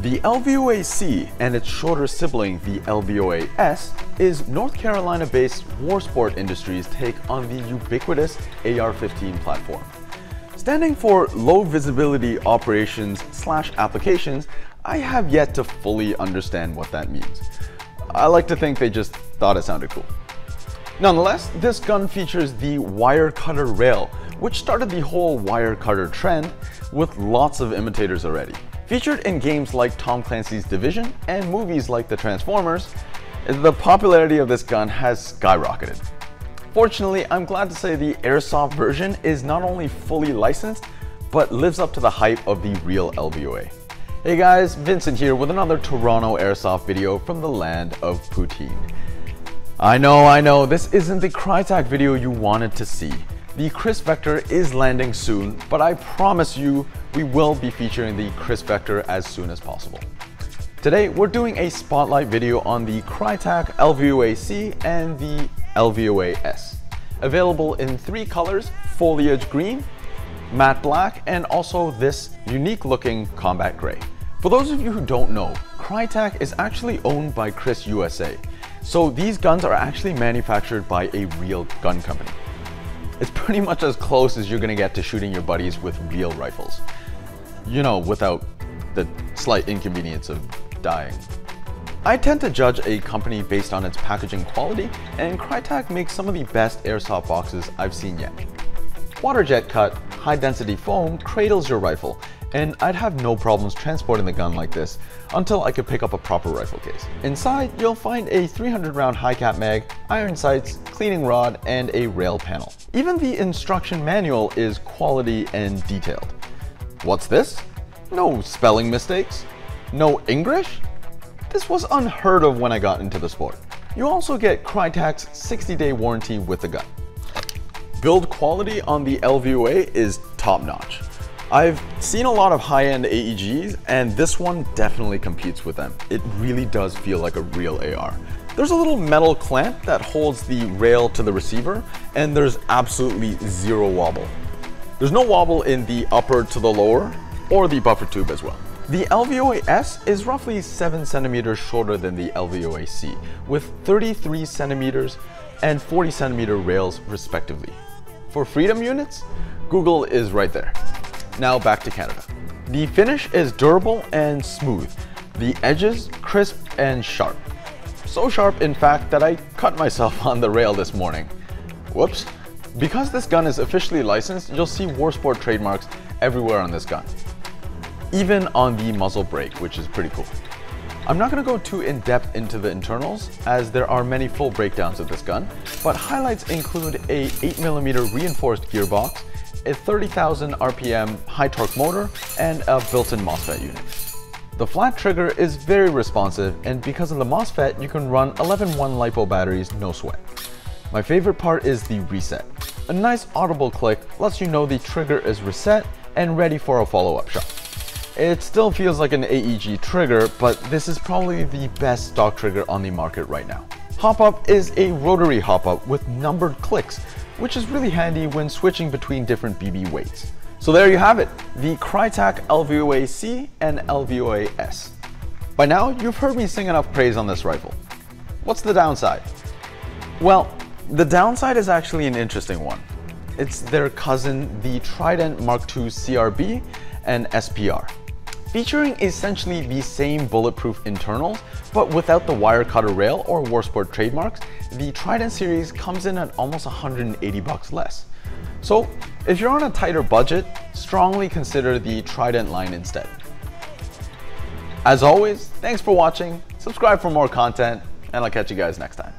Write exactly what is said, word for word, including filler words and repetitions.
The L V O A C and its shorter sibling, the L V O A S, is North Carolina-based Warsport Industries' take on the ubiquitous A R fifteen platform. Standing for low visibility operations slash applications, I have yet to fully understand what that means. I like to think they just thought it sounded cool. Nonetheless, this gun features the wire cutter rail, which started the whole wire cutter trend with lots of imitators already. Featured in games like Tom Clancy's Division and movies like the Transformers, the popularity of this gun has skyrocketed. Fortunately, I'm glad to say the Airsoft version is not only fully licensed, but lives up to the hype of the real L V O A. Hey guys, Vincent here with another Toronto Airsoft video from the land of poutine. I know, I know, this isn't the Krytac video you wanted to see. The Kriss Vector is landing soon, but I promise you we will be featuring the Kriss Vector as soon as possible. Today, we're doing a spotlight video on the Krytac L V O A C and the L V O A S, available in three colors: foliage green, matte black, and also this unique looking combat gray. For those of you who don't know, Krytac is actually owned by Kriss U S A, so these guns are actually manufactured by a real gun company. It's pretty much as close as you're gonna get to shooting your buddies with real rifles, you know, without the slight inconvenience of dying. I tend to judge a company based on its packaging quality, and Krytac makes some of the best airsoft boxes I've seen yet. Waterjet cut, high density foam cradles your rifle, and I'd have no problems transporting the gun like this until I could pick up a proper rifle case. Inside, you'll find a three hundred round high cap mag, iron sights, cleaning rod, and a rail panel. Even the instruction manual is quality and detailed. What's this? No spelling mistakes? No English? This was unheard of when I got into the sport. You also get Krytac's sixty day warranty with the gun. Build quality on the L V O A is top notch. I've seen a lot of high-end A E Gs, and this one definitely competes with them. It really does feel like a real A R. There's a little metal clamp that holds the rail to the receiver, and there's absolutely zero wobble. There's no wobble in the upper to the lower, or the buffer tube as well. The L V O A S is roughly seven centimeters shorter than the L V O A C, with thirty-three centimeters and forty centimeter rails respectively. For freedom units, Google is right there. Now back to Canada. The finish is durable and smooth, the edges crisp and sharp. So sharp, in fact, that I cut myself on the rail this morning. Whoops. Because this gun is officially licensed, you'll see Warsport trademarks everywhere on this gun, even on the muzzle brake, which is pretty cool. I'm not going to go too in-depth into the internals, as there are many full breakdowns of this gun, but highlights include a eight millimeter reinforced gearbox, a thirty thousand R P M high torque motor, and a built-in MOSFET unit. The flat trigger is very responsive, and because of the MOSFET, you can run eleven one LiPo batteries no sweat. My favorite part is the reset. A nice audible click lets you know the trigger is reset and ready for a follow-up shot. It still feels like an A E G trigger, but this is probably the best stock trigger on the market right now. Hop-up is a rotary hop-up with numbered clicks, which is really handy when switching between different B B weights. So there you have it, the Krytac L V O A C and L V O A S. By now, you've heard me sing enough praise on this rifle. What's the downside? Well, the downside is actually an interesting one. It's their cousin, the Trident Mark two C R B and S P R. Featuring essentially the same bulletproof internals, but without the wire cutter rail or Warsport trademarks, the Trident series comes in at almost one hundred eighty bucks less. So if you're on a tighter budget, strongly consider the Trident line instead. As always, thanks for watching, subscribe for more content, and I'll catch you guys next time.